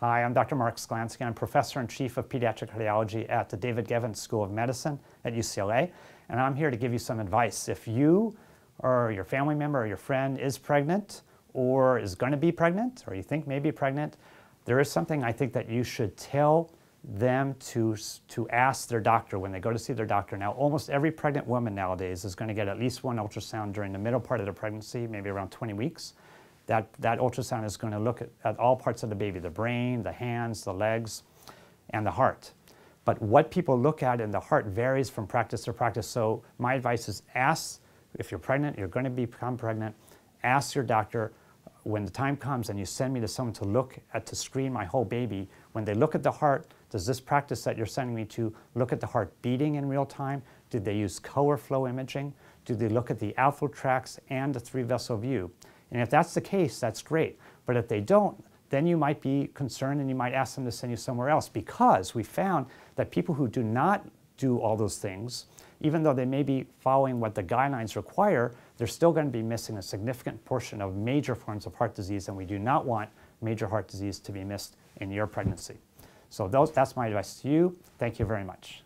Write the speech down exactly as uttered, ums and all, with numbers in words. Hi, I'm Doctor Mark Sklansky. I'm Professor and Chief of Pediatric Cardiology at the David Geffen School of Medicine at U C L A, and I'm here to give you some advice. If you or your family member or your friend is pregnant or is going to be pregnant or you think may be pregnant, there is something I think that you should tell them to, to ask their doctor when they go to see their doctor. Now, almost every pregnant woman nowadays is going to get at least one ultrasound during the middle part of their pregnancy, maybe around twenty weeks. That, that ultrasound is going to look at, at all parts of the baby, the brain, the hands, the legs, and the heart. But what people look at in the heart varies from practice to practice. So my advice is ask, if you're pregnant, you're going to become pregnant, ask your doctor when the time comes and you send me to someone to look at, to screen my whole baby, when they look at the heart, does this practice that you're sending me to look at the heart beating in real time? Did they use color flow imaging? Did they look at the outflow tracts and the three-vessel view? And if that's the case, that's great. But if they don't, then you might be concerned and you might ask them to send you somewhere else, because we found that people who do not do all those things, even though they may be following what the guidelines require, they're still going to be missing a significant portion of major forms of heart disease, and we do not want major heart disease to be missed in your pregnancy. So those, that's my advice to you. Thank you very much.